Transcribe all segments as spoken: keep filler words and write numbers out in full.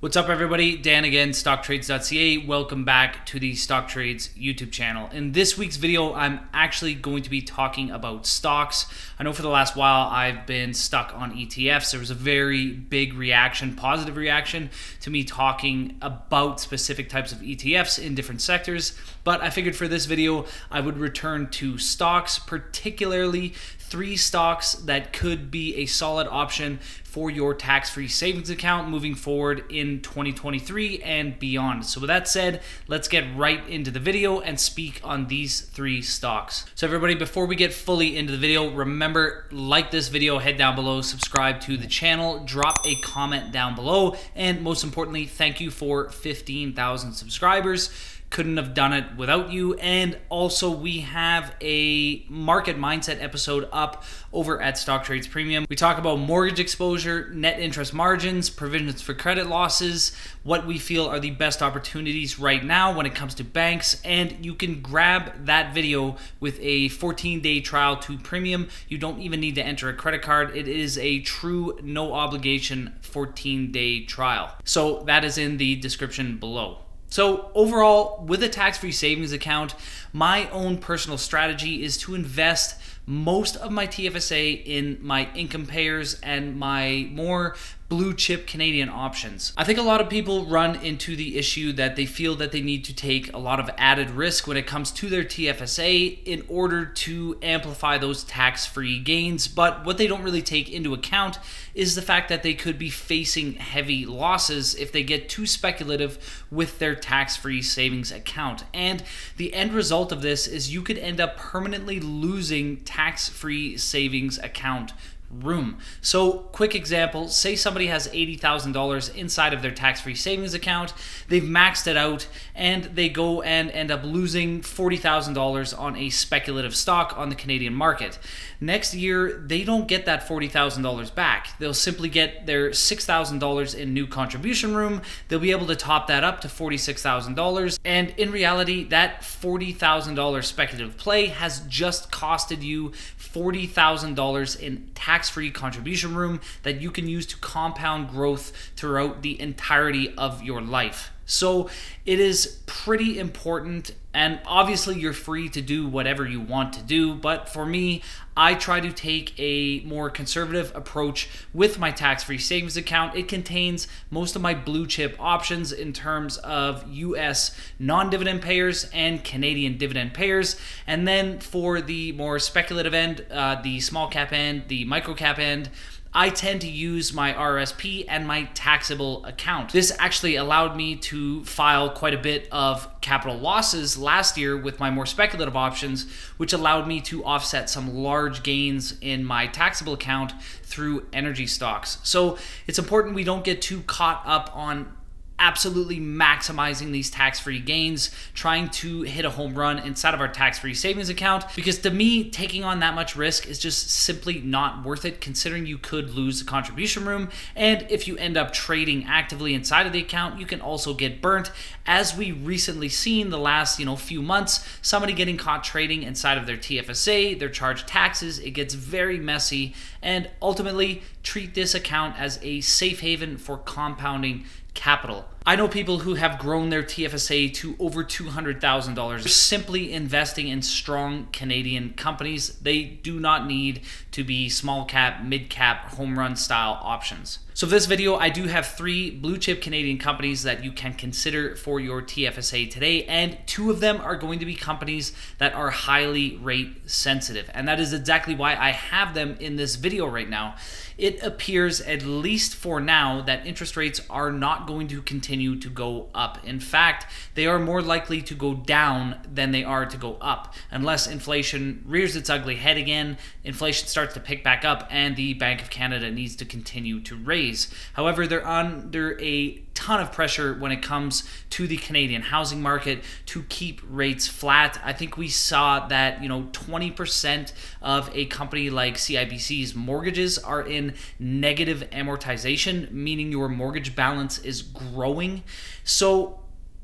What's up, everybody? Dan again, stock trades dot c a. Welcome back to the Stock Trades YouTube channel. In this week's video, I'm actually going to be talking about stocks. I know for the last while I've been stuck on E T Fs. There was a very big reaction, positive reaction to me talking about specific types of E T Fs in different sectors. But I figured for this video, I would return to stocks, particularly three stocks that could be a solid option for your tax-free savings account moving forward in twenty twenty-three and beyond. So with that said, let's get right into the video and speak on these three stocks. So everybody, before we get fully into the video, remember, like this video, head down below, subscribe to the channel, drop a comment down below, and most importantly, thank you for fifteen thousand subscribers. Couldn't have done it without you. And also, we have a market mindset episode up over at Stock Trades Premium. We talk about mortgage exposure, net interest margins, provisions for credit losses, what we feel are the best opportunities right now when it comes to banks. And you can grab that video with a fourteen day trial to Premium. You don't even need to enter a credit card. It is a true no obligation fourteen day trial. So that is in the description below. So overall, with a tax-free savings account, my own personal strategy is to invest most of my T F S A in my income payers and my more blue chip Canadian options. I think a lot of people run into the issue that they feel that they need to take a lot of added risk when it comes to their T F S A in order to amplify those tax-free gains. But what they don't really take into account is the fact that they could be facing heavy losses if they get too speculative with their tax-free savings account. And the end result of this is you could end up permanently losing tax-free savings account room. So, quick example, say somebody has eighty thousand dollars inside of their tax-free savings account, they've maxed it out, and they go and end up losing forty thousand dollars on a speculative stock on the Canadian market. Next year, they don't get that forty thousand dollars back. They'll simply get their six thousand dollars in new contribution room. They'll be able to top that up to forty-six thousand dollars, and in reality, that forty thousand dollars speculative play has just costed you forty thousand dollars in tax tax-free contribution room that you can use to compound growth throughout the entirety of your life. So it is pretty important, and obviously you're free to do whatever you want to do, but for me, I try to take a more conservative approach with my tax-free savings account. It contains most of my blue chip options in terms of U S non-dividend payers and Canadian dividend payers. And then for the more speculative end, uh, the small cap end, the micro cap end, I tend to use my R S P and my taxable account. This actually allowed me to file quite a bit of capital losses last year with my more speculative options, which allowed me to offset some large gains in my taxable account through energy stocks. So it's important we don't get too caught up on absolutely maximizing these tax-free gains, trying to hit a home run inside of our tax-free savings account, because to me, taking on that much risk is just simply not worth it, considering you could lose the contribution room. And if you end up trading actively inside of the account, you can also get burnt, as we recently seen the last you know few months, somebody getting caught trading inside of their T F S A, they're charged taxes, it gets very messy, and ultimately treat this account as a safe haven for compounding capital. I know people who have grown their T F S A to over two hundred thousand dollars simply investing in strong Canadian companies. They do not need to be small cap, mid cap, home run style options. So for this video, I do have three blue chip Canadian companies that you can consider for your T F S A today, and two of them are going to be companies that are highly rate sensitive. And that is exactly why I have them in this video right now. It appears, at least for now, that interest rates are not going to continue to go up. In fact, they are more likely to go down than they are to go up, unless inflation rears its ugly head again, inflation starts to pick back up, and the Bank of Canada needs to continue to raise. However, they're under a ton of pressure when it comes to the Canadian housing market to keep rates flat. I think we saw that, you know, twenty percent of a company like C I B C's mortgages are in negative amortization, meaning your mortgage balance is growing. So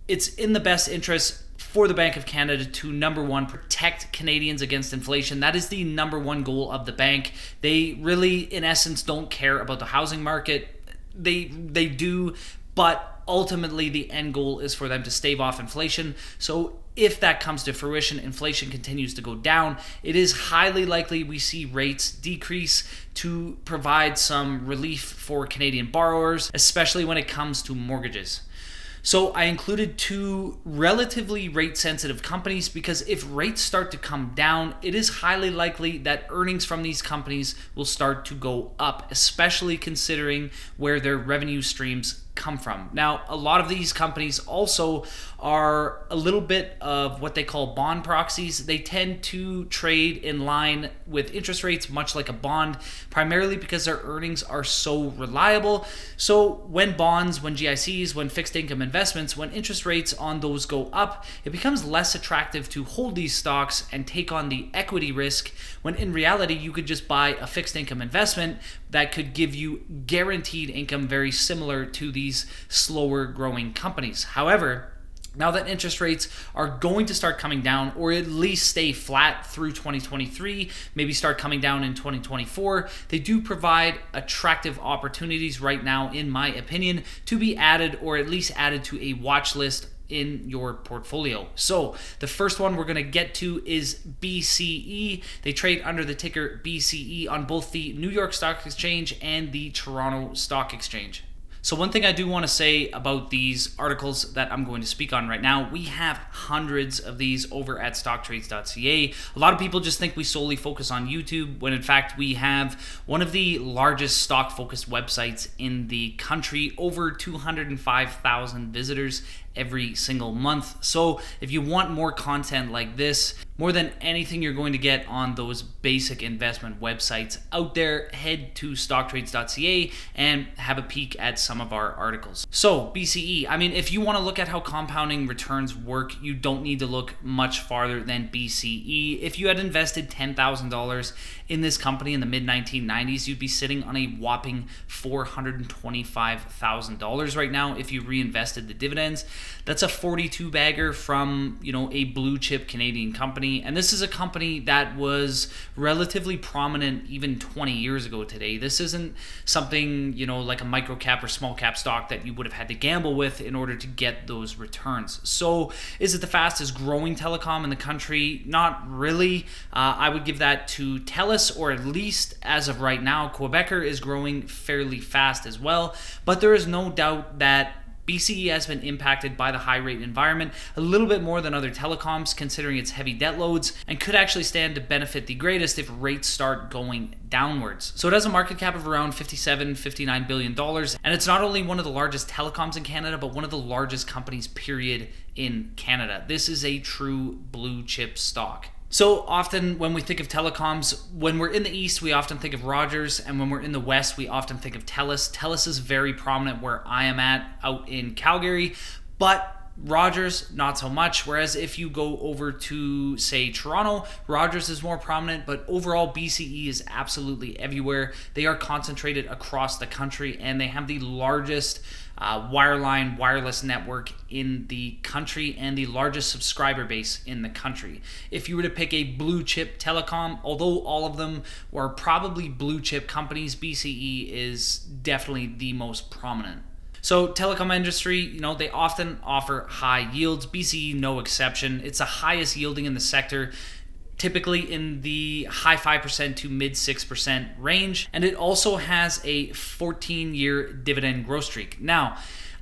it's in the best interest for the Bank of Canada to, number one, protect Canadians against inflation. That is the number one goal of the bank. They really, in essence, don't care about the housing market. They, they do but ultimately the end goal is for them to stave off inflation. So if that comes to fruition, inflation continues to go down, it is highly likely we see rates decrease to provide some relief for Canadian borrowers, especially when it comes to mortgages. So I included two relatively rate-sensitive companies because if rates start to come down, it is highly likely that earnings from these companies will start to go up, especially considering where their revenue streams come from. Now, a lot of these companies also are a little bit of what they call bond proxies. They tend to trade in line with interest rates, much like a bond, primarily because their earnings are so reliable. So when bonds, when G I Cs, when fixed income investments, when interest rates on those go up, it becomes less attractive to hold these stocks and take on the equity risk, when in reality, you could just buy a fixed income investment that could give you guaranteed income very similar to these These slower growing companies. However, now that interest rates are going to start coming down, or at least stay flat through twenty twenty-three, maybe start coming down in twenty twenty-four, they do provide attractive opportunities right now, in my opinion, to be added or at least added to a watch list in your portfolio. So the first one we're going to get to is B C E. They trade under the ticker B C E on both the New York Stock Exchange and the Toronto Stock Exchange. So one thing I do want to say about these articles that I'm going to speak on right now, we have hundreds of these over at stock trades dot C A. A lot of people just think we solely focus on YouTube, when in fact we have one of the largest stock-focused websites in the country, over two hundred five thousand visitors every single month. So if you want more content like this, more than anything you're going to get on those basic investment websites out there, head to stock trades dot C A and have a peek at some of our articles. So B C E, I mean, if you want to look at how compounding returns work, you don't need to look much farther than B C E. If you had invested ten thousand dollars in this company in the mid nineteen nineties, you'd be sitting on a whopping four hundred twenty-five thousand dollars right now if you reinvested the dividends. That's a forty-two bagger from, you know, a blue chip Canadian company. And this is a company that was relatively prominent even twenty years ago today. This isn't something, you know, like a micro cap or small cap stock that you would have had to gamble with in order to get those returns. So is it the fastest growing telecom in the country? Not really. Uh, I would give that to Telus, or at least as of right now, Quebecer is growing fairly fast as well. But there is no doubt that B C E has been impacted by the high rate environment a little bit more than other telecoms, considering its heavy debt loads, and could actually stand to benefit the greatest if rates start going downwards. So it has a market cap of around fifty-seven, fifty-nine billion dollars, and it's not only one of the largest telecoms in Canada, but one of the largest companies period in Canada. This is a true blue chip stock. So often when we think of telecoms, when we're in the East, we often think of Rogers. And when we're in the West, we often think of Telus. Telus is very prominent where I am at, out in Calgary, but Rogers, not so much. Whereas if you go over to, say, Toronto, Rogers is more prominent, but overall B C E is absolutely everywhere. They are concentrated across the country, and they have the largest uh, wireline wireless network in the country and the largest subscriber base in the country. If you were to pick a blue chip telecom, although all of them were probably blue chip companies, B C E is definitely the most prominent. So telecom industry, you know, they often offer high yields, B C E no exception. It's the highest yielding in the sector, typically in the high five percent to mid six percent range. And it also has a fourteen year dividend growth streak. Now,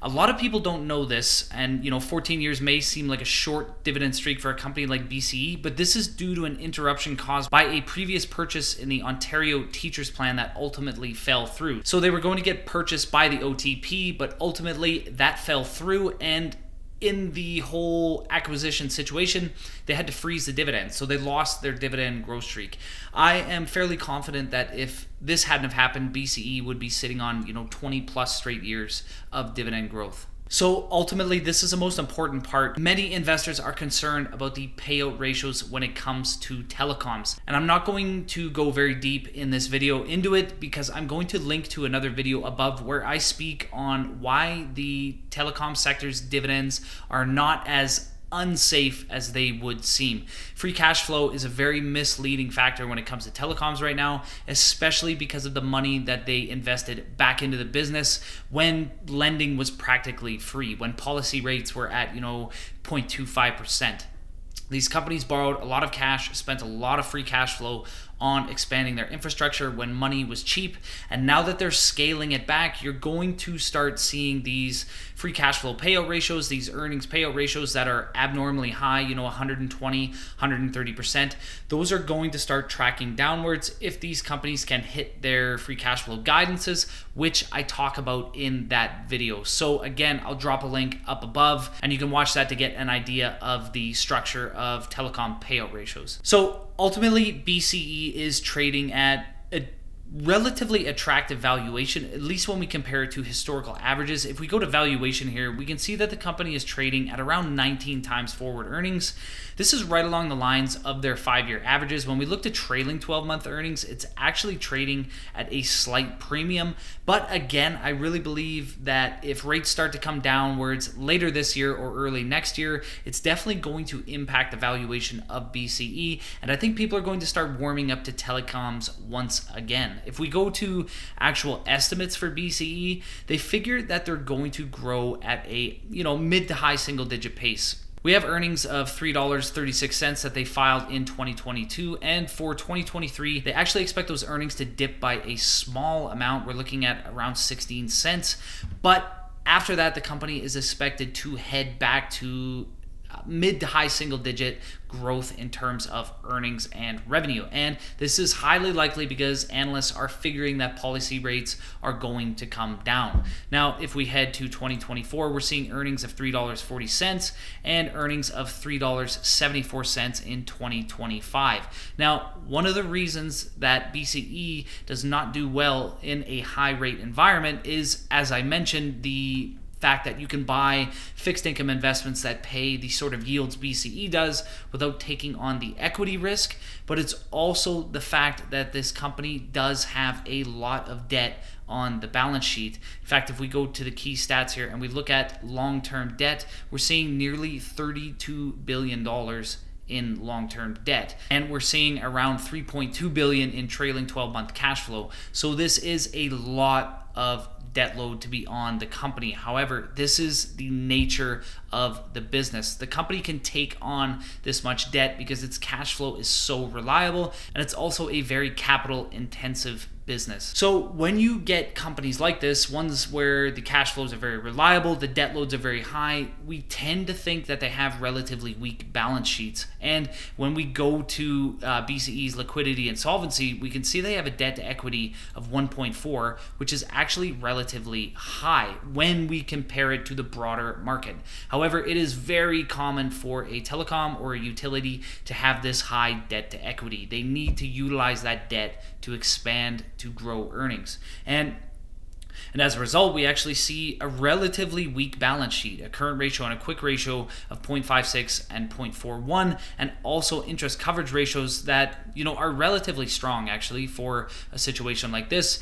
a lot of people don't know this, and you know, fourteen years may seem like a short dividend streak for a company like B C E, but this is due to an interruption caused by a previous purchase in the Ontario Teachers' Plan that ultimately fell through. So they were going to get purchased by the O T P, but ultimately that fell through, and in the whole acquisition situation, they had to freeze the dividend. So they lost their dividend growth streak. I am fairly confident that if this hadn't have happened, B C E would be sitting on, you know, twenty plus straight years of dividend growth. So ultimately, this is the most important part. Many investors are concerned about the payout ratios when it comes to telecoms. And I'm not going to go very deep in this video into it because I'm going to link to another video above where I speak on why the telecom sector's dividends are not as unsafe as they would seem. Free cash flow is a very misleading factor when it comes to telecoms right now, especially because of the money that they invested back into the business when lending was practically free, when policy rates were at, you know, zero point two five percent. These companies borrowed a lot of cash, spent a lot of free cash flow on expanding their infrastructure when money was cheap. And now that they're scaling it back, you're going to start seeing these free cash flow payout ratios, these earnings payout ratios that are abnormally high, you know, one hundred twenty, one hundred thirty percent. Those are going to start tracking downwards if these companies can hit their free cash flow guidances, which I talk about in that video. So again, I'll drop a link up above and you can watch that to get an idea of the structure of telecom payout ratios. So ultimately, B C E is trading at a relatively attractive valuation, at least when we compare it to historical averages. If we go to valuation here, we can see that the company is trading at around nineteen times forward earnings. This is right along the lines of their five-year averages. When we look to trailing twelve-month earnings, it's actually trading at a slight premium. But again, I really believe that if rates start to come downwards later this year or early next year, it's definitely going to impact the valuation of B C E. And I think people are going to start warming up to telecoms once again. If we go to actual estimates for B C E, they figure that they're going to grow at a, you know, mid to high single digit pace. We have earnings of three dollars and thirty-six cents that they filed in twenty twenty-two, and for twenty twenty-three, they actually expect those earnings to dip by a small amount. We're looking at around sixteen cents, but after that, the company is expected to head back to mid to high single digit growth in terms of earnings and revenue. And this is highly likely because analysts are figuring that policy rates are going to come down. Now, if we head to twenty twenty-four, we're seeing earnings of three dollars and forty cents and earnings of three dollars and seventy-four cents in twenty twenty-five. Now, one of the reasons that B C E does not do well in a high rate environment is, as I mentioned, the fact that you can buy fixed income investments that pay the sort of yields B C E does without taking on the equity risk, but it's also the fact that this company does have a lot of debt on the balance sheet. In fact, if we go to the key stats here and we look at long-term debt, we're seeing nearly thirty-two billion dollars in long-term debt, and we're seeing around three point two billion dollars in trailing twelve-month cash flow. So this is a lot of debt load to be on the company. However, this is the nature of the business. The company can take on this much debt because its cash flow is so reliable, and it's also a very capital intensive business. So when you get companies like this, ones where the cash flows are very reliable, the debt loads are very high, we tend to think that they have relatively weak balance sheets. And when we go to uh, B C E's liquidity and solvency, we can see they have a debt to equity of one point four, which is actually relatively high when we compare it to the broader market. However, it is very common for a telecom or a utility to have this high debt to equity. They need to utilize that debt to expand, to grow earnings. And And as a result, we actually see a relatively weak balance sheet, a current ratio and a quick ratio of zero point five six and zero point four one, and also interest coverage ratios that, you know, are relatively strong actually for a situation like this.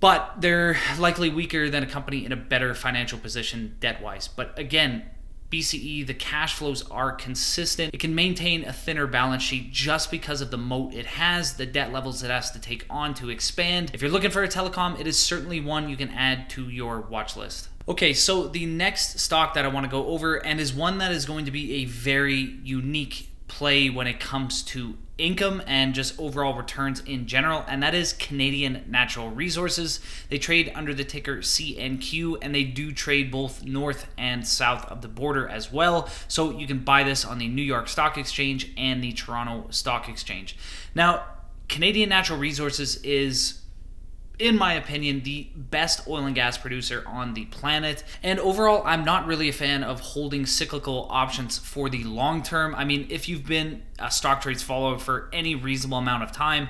But they're likely weaker than a company in a better financial position debt-wise. But again, B C E, the cash flows are consistent. It can maintain a thinner balance sheet just because of the moat it has, the debt levels it has to take on to expand. If you're looking for a telecom, it is certainly one you can add to your watch list. Okay, so the next stock that I want to go over, and is one that is going to be a very unique play when it comes to income and just overall returns in general, and that is Canadian Natural Resources. They trade under the ticker C N Q, and they do trade both north and south of the border as well. So you can buy this on the New York Stock Exchange and the Toronto Stock Exchange. Now, Canadian Natural Resources is, in my opinion, the best oil and gas producer on the planet. And overall, I'm not really a fan of holding cyclical options for the long term. I mean, if you've been a stock trades follower for any reasonable amount of time,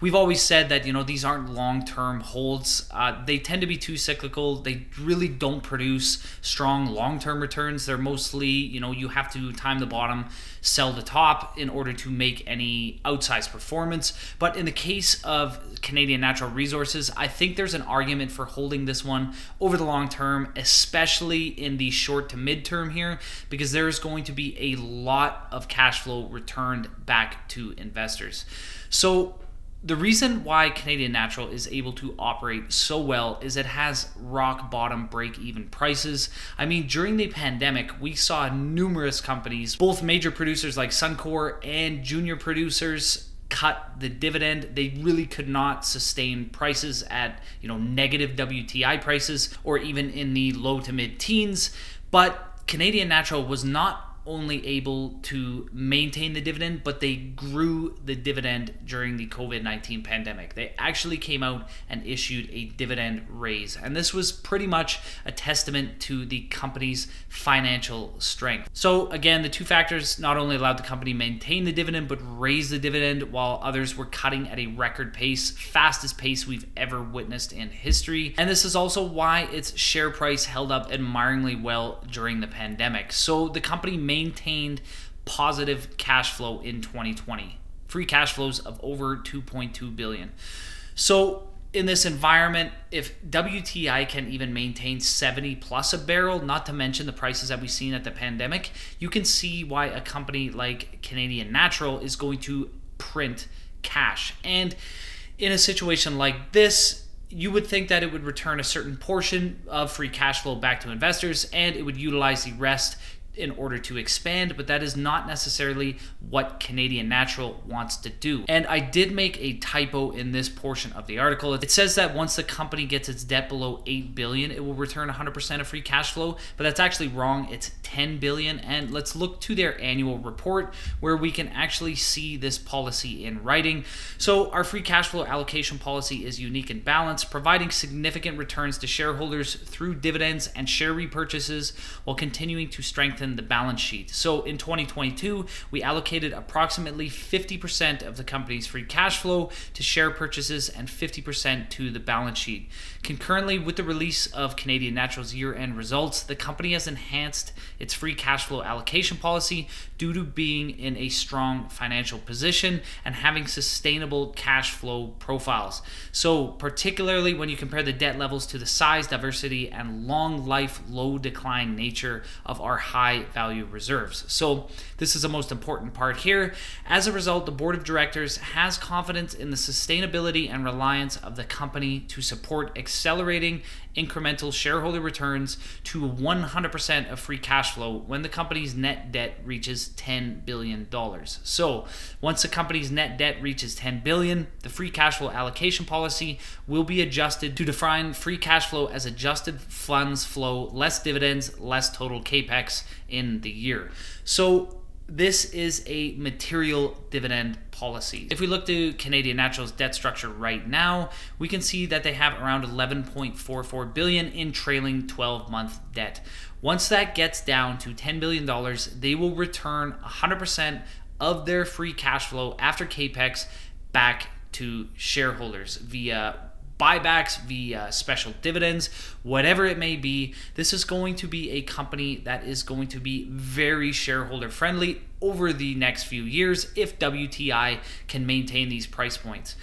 we've always said that, you know, these aren't long-term holds. Uh, they tend to be too cyclical. They really don't produce strong long-term returns. They're mostly, you know, you have to time the bottom, sell the top in order to make any outsized performance. But in the case of Canadian Natural Resources, I think there's an argument for holding this one over the long term, especially in the short to mid-term here, because there's going to be a lot of cash flow returned back to investors. So the reason why Canadian Natural is able to operate so well is it has rock bottom break-even prices. I mean, during the pandemic, we saw numerous companies, both major producers like Suncor and junior producers, cut the dividend. They really could not sustain prices at, you know, negative W T I prices or even in the low to mid-teens. But Canadian Natural was not only able to maintain the dividend, but they grew the dividend during the COVID nineteen pandemic. They actually came out and issued a dividend raise. And this was pretty much a testament to the company's financial strength. So again, the two factors not only allowed the company to maintain the dividend, but raise the dividend while others were cutting at a record pace, fastest pace we've ever witnessed in history. And this is also why its share price held up admiringly well during the pandemic. So the company made maintained positive cash flow in twenty twenty, free cash flows of over two point two billion. So in this environment, if W T I can even maintain seventy plus a barrel, not to mention the prices that we've seen at the pandemic, you can see why a company like Canadian Natural is going to print cash. And in a situation like this, you would think that it would return a certain portion of free cash flow back to investors, and it would utilize the rest in order to expand, but that is not necessarily what Canadian Natural wants to do. And I did make a typo in this portion of the article. It says that once the company gets its debt below eight billion, it will return one hundred percent of free cash flow, but that's actually wrong. It's ten billion. And let's look to their annual report where we can actually see this policy in writing. So our free cash flow allocation policy is unique and balanced, providing significant returns to shareholders through dividends and share repurchases while continuing to strengthen the balance sheet. So in twenty twenty-two, we allocated approximately fifty percent of the company's free cash flow to share purchases and fifty percent to the balance sheet. Concurrently with the release of Canadian Natural's year-end results, the company has enhanced its free cash flow allocation policy due to being in a strong financial position and having sustainable cash flow profiles. So particularly when you compare the debt levels to the size, diversity, and long life, low decline nature of our high value reserves. So this is the most important part here. As a result, the board of directors has confidence in the sustainability and reliance of the company to support accelerating incremental shareholder returns to one hundred percent of free cash flow when the company's net debt reaches ten billion dollars. So once the company's net debt reaches ten billion dollars, the free cash flow allocation policy will be adjusted to define free cash flow as adjusted funds flow, less dividends, less total capex in the year. So this is a material dividend policy. If we look to Canadian Natural's debt structure right now, we can see that they have around eleven point four four billion dollars in trailing twelve month debt. Once that gets down to ten billion dollars, they will return one hundred percent of their free cash flow after capex back to shareholders via buybacks, via special dividends, whatever it may be. This is going to be a company that is going to be very shareholder friendly over the next few years if W T I can maintain these price points.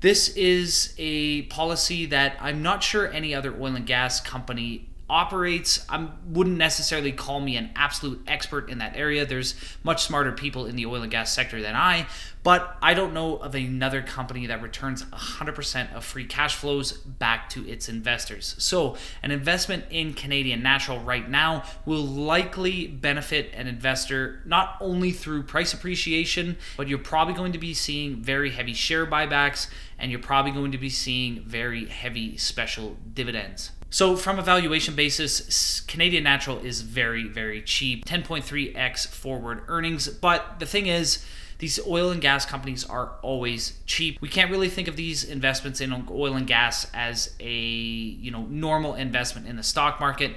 This is a policy that I'm not sure any other oil and gas company operates. I wouldn't necessarily call me an absolute expert in that area. There's much smarter people in the oil and gas sector than I, but I don't know of another company that returns one hundred percent of free cash flows back to its investors. So an investment in Canadian Natural right now will likely benefit an investor not only through price appreciation, but you're probably going to be seeing very heavy share buybacks, and you're probably going to be seeing very heavy special dividends. So from a valuation basis, Canadian Natural is very, very cheap, ten point three x forward earnings. But the thing is, these oil and gas companies are always cheap. We can't really think of these investments in oil and gas as a, you know, normal investment in the stock market.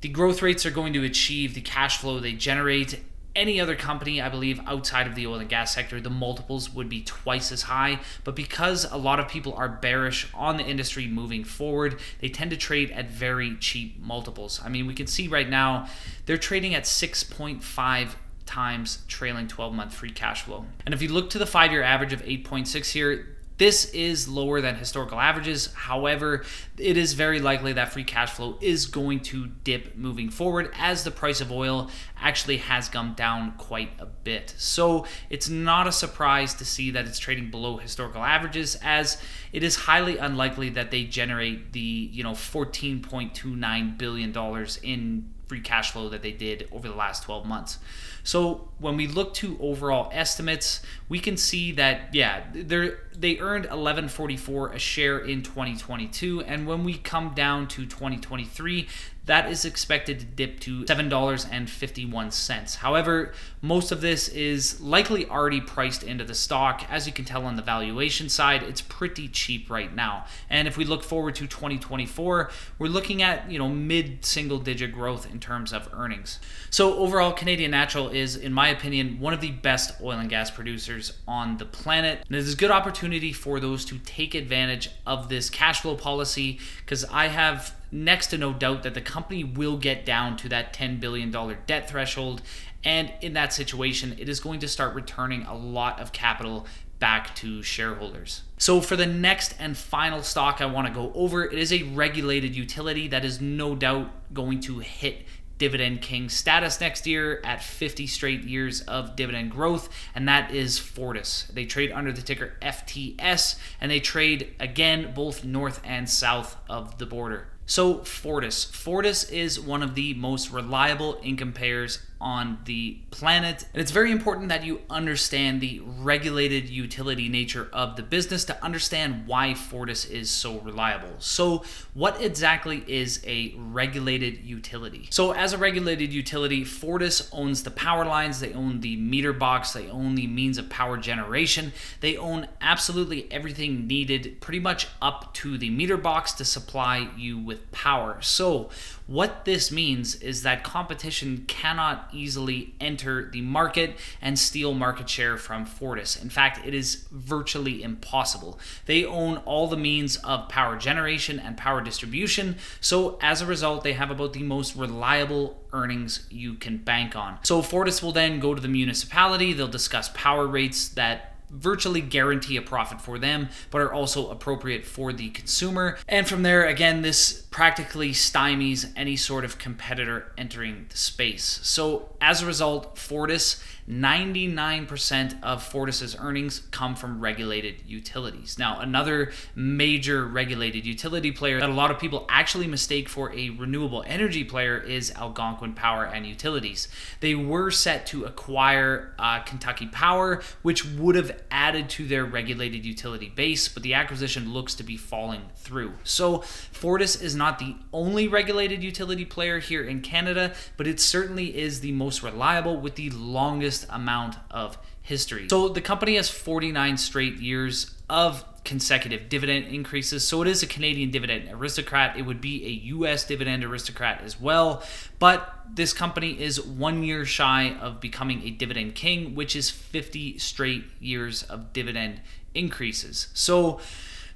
The growth rates are going to achieve the cash flow they generate, any other company, I believe, outside of the oil and gas sector, the multiples would be twice as high. But because a lot of people are bearish on the industry moving forward, they tend to trade at very cheap multiples. I mean, we can see right now they're trading at six point five times trailing twelve month free cash flow. And if you look to the five year average of eight point six here, this is lower than historical averages. However, it is very likely that free cash flow is going to dip moving forward as the price of oil actually has gone down quite a bit. So it's not a surprise to see that it's trading below historical averages, as it is highly unlikely that they generate the, you know, fourteen point two nine billion dollars in free cash flow that they did over the last twelve months. So when we look to overall estimates, we can see that, yeah, they're, they earned eleven forty-four a share in twenty twenty-two. And when we come down to twenty twenty-three, that is expected to dip to seven dollars and fifty-one cents. However, most of this is likely already priced into the stock. As you can tell on the valuation side, it's pretty cheap right now. And if we look forward to twenty twenty-four, we're looking at, you know, mid-single digit growth in terms of earnings. So overall, Canadian Natural is, in my opinion, one of the best oil and gas producers on the planet. And it is a good opportunity for those to take advantage of this cash flow policy, because I have next to no doubt that the company will get down to that ten billion dollar debt threshold. And in that situation, it is going to start returning a lot of capital back to shareholders. So for the next and final stock I want to go over, it is a regulated utility that is no doubt going to hit Dividend King status next year at fifty straight years of dividend growth, and that is Fortis. They trade under the ticker F T S, and they trade, again, both north and south of the border. So Fortis. Fortis is one of the most reliable income payers on the planet. And it's very important that you understand the regulated utility nature of the business to understand why Fortis is so reliable. So what exactly is a regulated utility? So as a regulated utility, Fortis owns the power lines, they own the meter box, they own the means of power generation, they own absolutely everything needed pretty much up to the meter box to supply you with power. So what this means is that competition cannot easily enter the market and steal market share from Fortis. In fact, it is virtually impossible. They own all the means of power generation and power distribution, so as a result, they have about the most reliable earnings you can bank on. So Fortis will then go to the municipality, they'll discuss power rates that virtually guarantee a profit for them, but are also appropriate for the consumer. And from there, again, this practically stymies any sort of competitor entering the space. So as a result, Fortis, ninety-nine percent of Fortis's earnings come from regulated utilities. Now, another major regulated utility player that a lot of people actually mistake for a renewable energy player is Algonquin Power and Utilities. They were set to acquire uh, Kentucky Power, which would have added to their regulated utility base, but the acquisition looks to be falling through. So Fortis is not the only regulated utility player here in Canada, but it certainly is the most reliable with the longest amount of history. So the company has forty-nine straight years of consecutive dividend increases. So it is a Canadian dividend aristocrat. It would be a U S dividend aristocrat as well. But this company is one year shy of becoming a dividend king, which is fifty straight years of dividend increases. So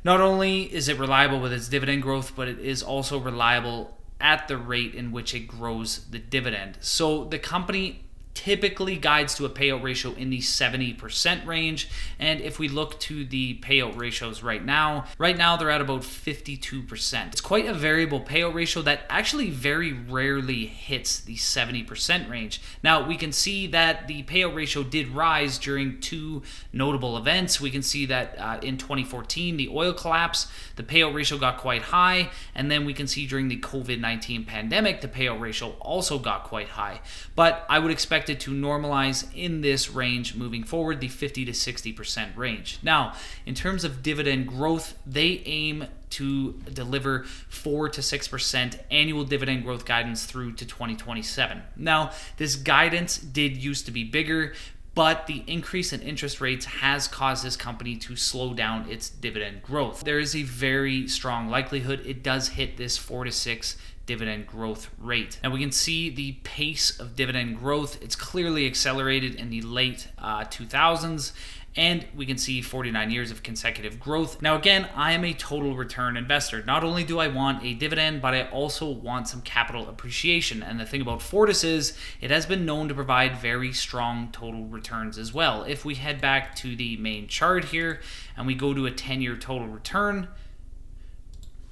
not only is it reliable with its dividend growth, but it is also reliable at the rate in which it grows the dividend. So the company typically guides to a payout ratio in the seventy percent range. And if we look to the payout ratios right now, right now they're at about fifty-two percent. It's quite a variable payout ratio that actually very rarely hits the seventy percent range. Now we can see that the payout ratio did rise during two notable events. We can see that uh, in twenty fourteen, the oil collapse, the payout ratio got quite high. And then we can see during the COVID nineteen pandemic, the payout ratio also got quite high. But I would expect it to normalize in this range moving forward, the fifty to sixty percent range. Now, in terms of dividend growth, they aim to deliver four to six percent annual dividend growth guidance through to twenty twenty-seven. Now, this guidance did used to be bigger, but the increase in interest rates has caused this company to slow down its dividend growth. There is a very strong likelihood it does hit this four to six dividend growth rate. Now we can see the pace of dividend growth. It's clearly accelerated in the late uh, two thousands. And we can see forty-nine years of consecutive growth. Now again, I am a total return investor. Not only do I want a dividend, but I also want some capital appreciation. And the thing about Fortis is it has been known to provide very strong total returns as well. If we head back to the main chart here and we go to a ten-year total return,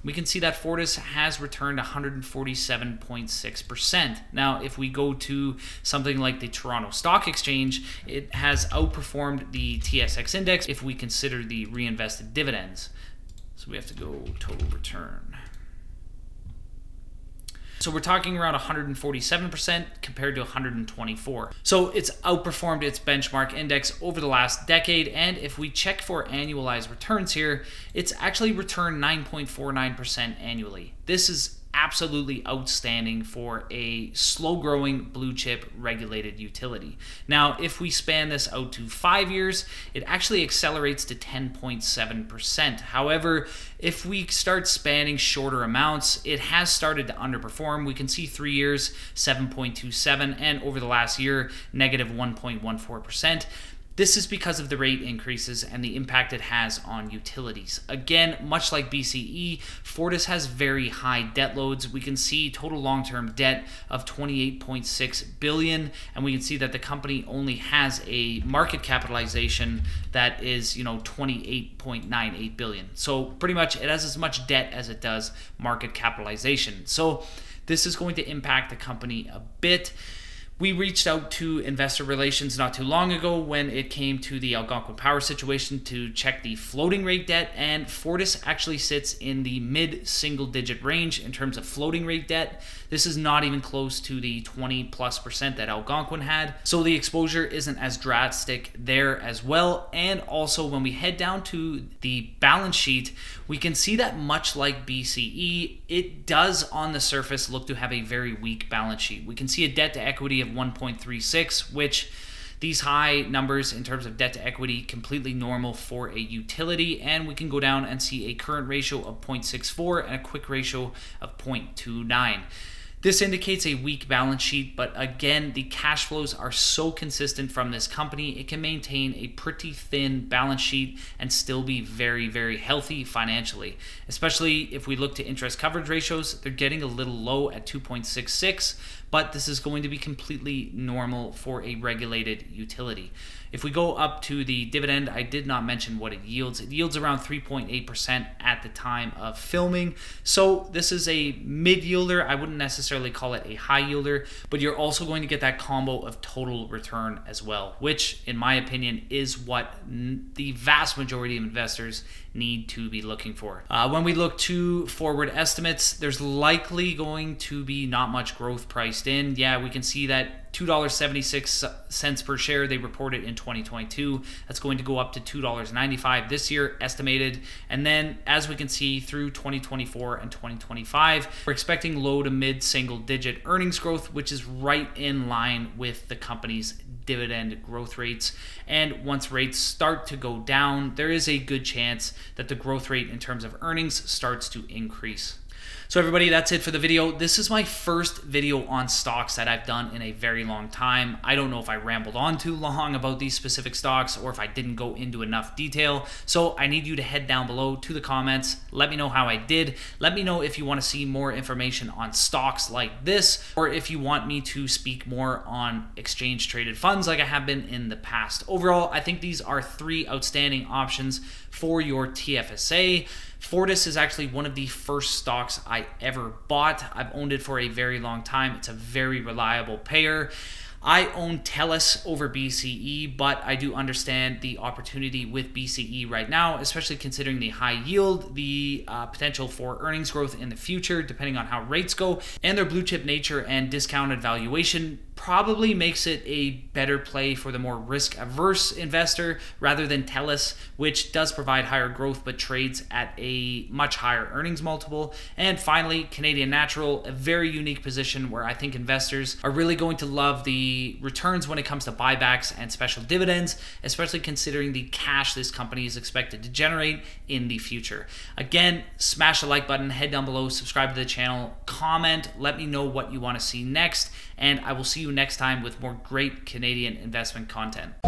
we can see that Fortis has returned one hundred forty-seven point six percent. Now, if we go to something like the Toronto Stock Exchange, it has outperformed the T S X index if we consider the reinvested dividends. So we have to go total return. So we're talking around one hundred forty-seven percent compared to one hundred twenty-four. So it's outperformed its benchmark index over the last decade. And if we check for annualized returns here, it's actually returned nine point four nine percent annually. This is absolutely outstanding for a slow-growing blue-chip regulated utility. Now, if we span this out to five years, it actually accelerates to ten point seven percent. However, if we start spanning shorter amounts, it has started to underperform. We can see three years, seven point two seven, and over the last year, negative one point one four percent. This is because of the rate increases and the impact it has on utilities. Again, much like B C E, Fortis has very high debt loads. We can see total long-term debt of twenty-eight point six billion dollars, and we can see that the company only has a market capitalization that is, you know, twenty-eight point nine eight billion dollars. So pretty much it has as much debt as it does market capitalization. So this is going to impact the company a bit. We reached out to investor relations not too long ago when it came to the Algonquin Power situation to check the floating rate debt, and Fortis actually sits in the mid-single digit range in terms of floating rate debt. This is not even close to the twenty plus percent that Algonquin had, so the exposure isn't as drastic there as well. And also when we head down to the balance sheet, we can see that much like B C E, it does on the surface look to have a very weak balance sheet. We can see a debt to equity of one point three six, which these high numbers in terms of debt to equity, completely normal for a utility. And we can go down and see a current ratio of zero point six four and a quick ratio of zero point two nine. This indicates a weak balance sheet, but again, the cash flows are so consistent from this company, it can maintain a pretty thin balance sheet and still be very, very healthy financially. Especially if we look to interest coverage ratios, they're getting a little low at two point six six, but this is going to be completely normal for a regulated utility. If we go up to the dividend, I did not mention what it yields. It yields around three point eight percent at the time of filming. So this is a mid-yielder. I wouldn't necessarily call it a high-yielder, but you're also going to get that combo of total return as well, which, in my opinion, is what the vast majority of investors need to be looking for. Uh, when we look to forward estimates, there's likely going to be not much growth priced in. Yeah, we can see that two dollars and seventy-six cents per share they reported in twenty twenty-two. That's going to go up to two dollars and ninety-five cents this year estimated. And then as we can see through twenty twenty-four and twenty twenty-five, we're expecting low to mid single digit earnings growth, which is right in line with the company's dividend growth rates. And once rates start to go down, there is a good chance that the growth rate in terms of earnings starts to increase. So everybody, that's it for the video. This is my first video on stocks that I've done in a very long time. I don't know if I rambled on too long about these specific stocks or if I didn't go into enough detail. So I need you to head down below to the comments. Let me know how I did. Let me know if you want to see more information on stocks like this, or if you want me to speak more on exchange traded funds like I have been in the past. Overall, I think these are three outstanding options for your T F S A. Fortis is actually one of the first stocks I ever bought. I've owned it for a very long time. It's a very reliable payer. I own Telus over B C E, but I do understand the opportunity with B C E right now, especially considering the high yield, the uh, potential for earnings growth in the future, depending on how rates go, and their blue chip nature and discounted valuation probably makes it a better play for the more risk-averse investor rather than Telus, which does provide higher growth but trades at a much higher earnings multiple. And finally, Canadian Natural, a very unique position where I think investors are really going to love the returns when it comes to buybacks and special dividends, especially considering the cash this company is expected to generate in the future. Again, smash the like button, head down below, subscribe to the channel, comment, let me know what you want to see next, and I will see you next time with more great Canadian investment content.